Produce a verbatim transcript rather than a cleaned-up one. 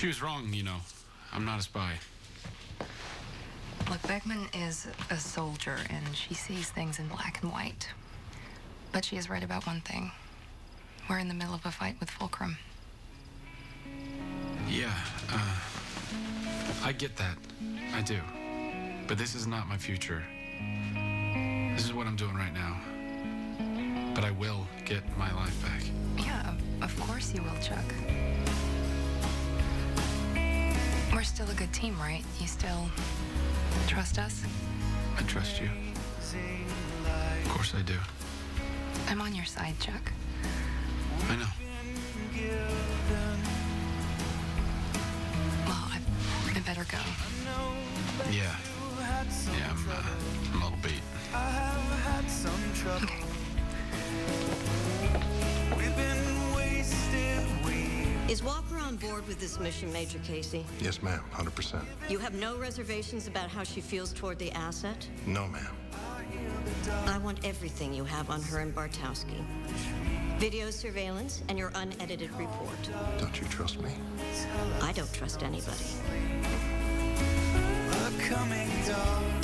She was wrong, you know. I'm not a spy. Look, Beckman is a soldier, and she sees things in black and white. But she is right about one thing. We're in the middle of a fight with Fulcrum. Yeah, uh, I get that. I do. But this is not my future. This is what I'm doing right now. But I will get my life back. Yeah, of course you will, Chuck. We're still a good team, right? You still trust us? I trust you. Of course I do. I'm on your side, Chuck. I know. Well, I, I better go. Yeah. Yeah, I'm, uh, I'm a little beat. Okay. Is Walker on board with this mission, Major Casey? Yes, ma'am, one hundred percent. You have no reservations about how she feels toward the asset? No, ma'am. I want everything you have on her and Bartowski. Video surveillance and your unedited report. Don't you trust me? I don't trust anybody. A coming dawn.